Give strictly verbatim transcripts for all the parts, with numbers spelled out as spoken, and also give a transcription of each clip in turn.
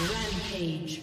Rampage.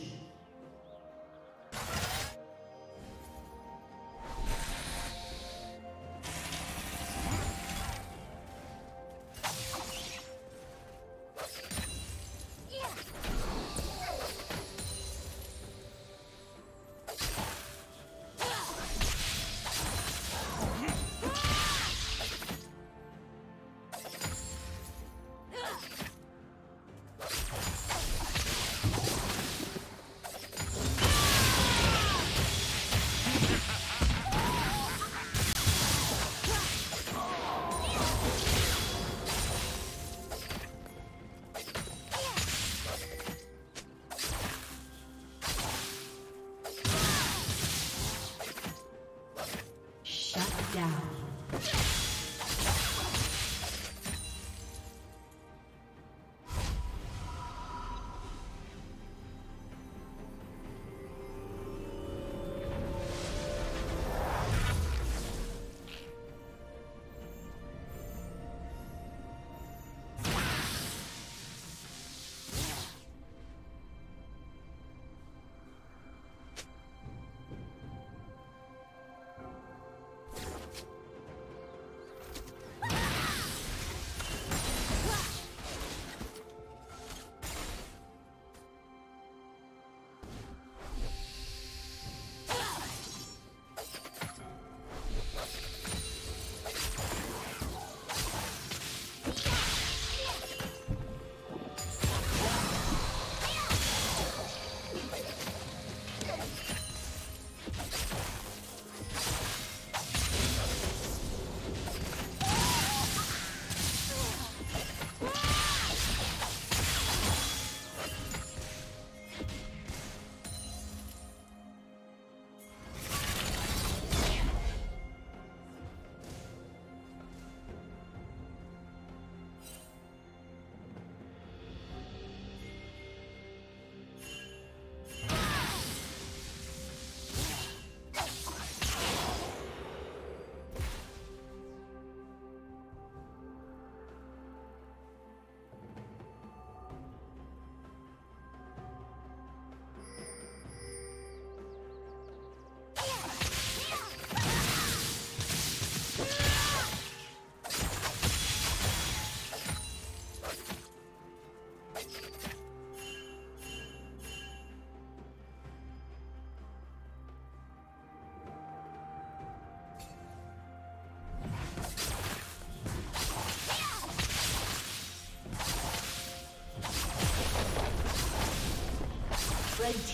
Red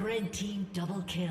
Red team double kill.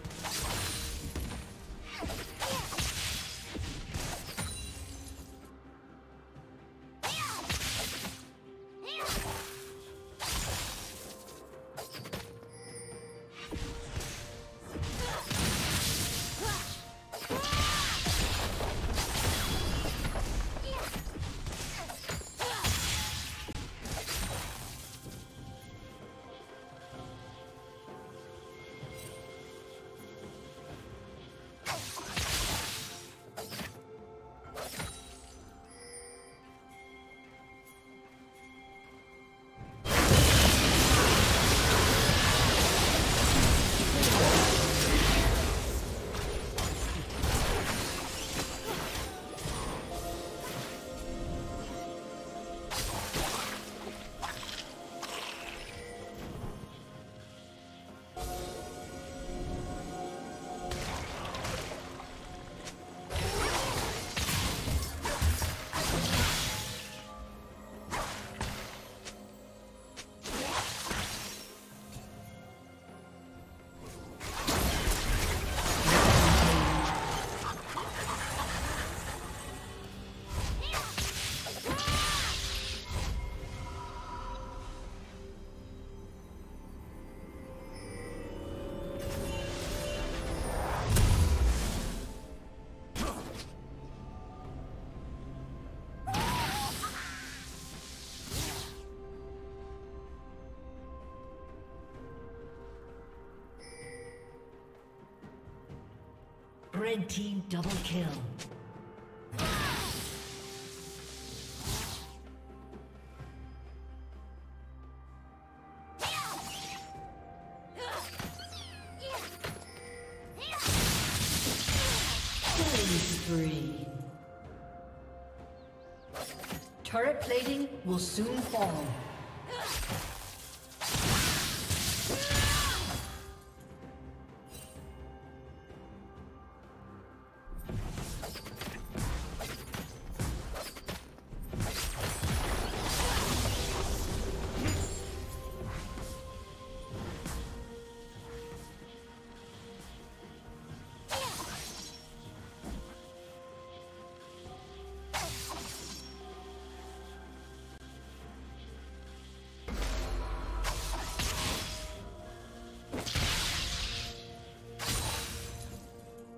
Red team double kill. Killing spree. Turret plating will soon fall.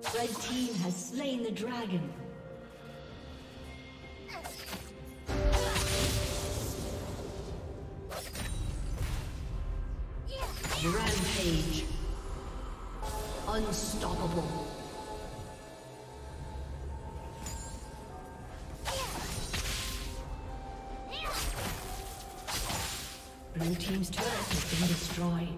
The red team has slain the dragon. Rampage. Unstoppable. Blue team's turret has been destroyed.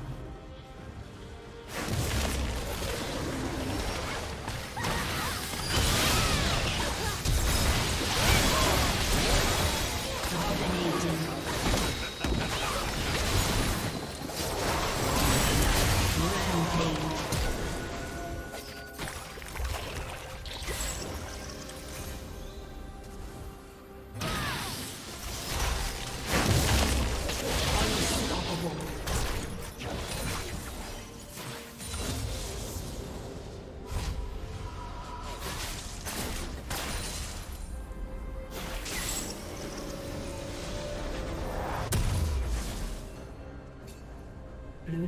Blue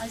A